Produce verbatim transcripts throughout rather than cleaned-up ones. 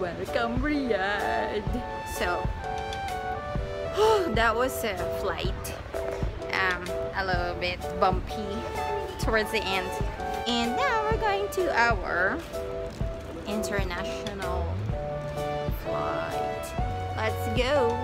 Welcome Riyadh. So oh, that was a flight, um, a little bit bumpy towards the end, and now we're going to our international flight. Let's go.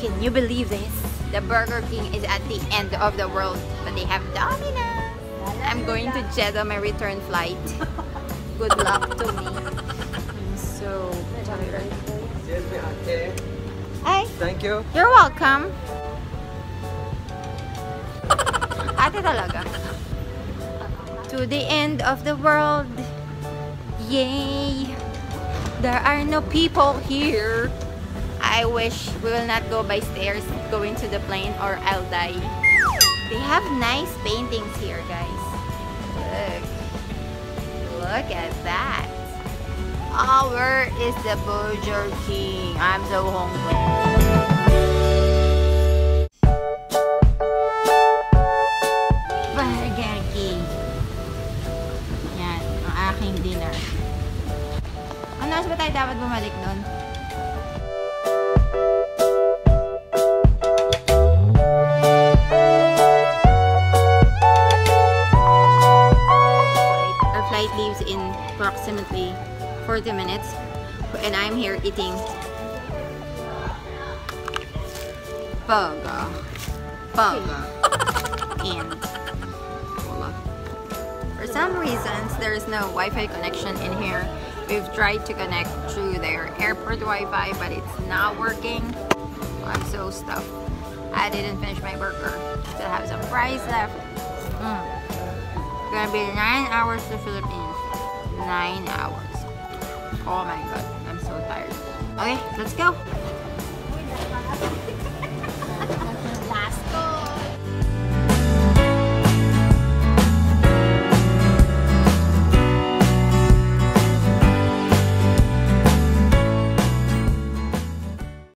Can you believe this? The Burger King is at the end of the world, but they have Domino's. I'm going to Jeddah on my return flight. Good luck to me. I'm so tired. Hi. Thank you. You're welcome. Ate talaga. To the end of the world. Yay! There are no people here. I wish we will not go by stairs going to the plane or I'll die. They have nice paintings here, guys. Look. Look at that. Oh, where is the Burger King? I'm so hungry. Ano ba tayo dapat bumalik doon? Our flight leaves in approximately forty minutes and I'm here eating burger, burger, and cola. For some reasons, there is no Wi-Fi connection in here. We've tried to connect through their airport Wi-Fi, but it's not working. I'm so stuffed. I didn't finish my burger. Still have some fries left. Mm. Gonna be nine hours to Philippines. Nine hours. Oh my god, I'm so tired. Okay, let's go.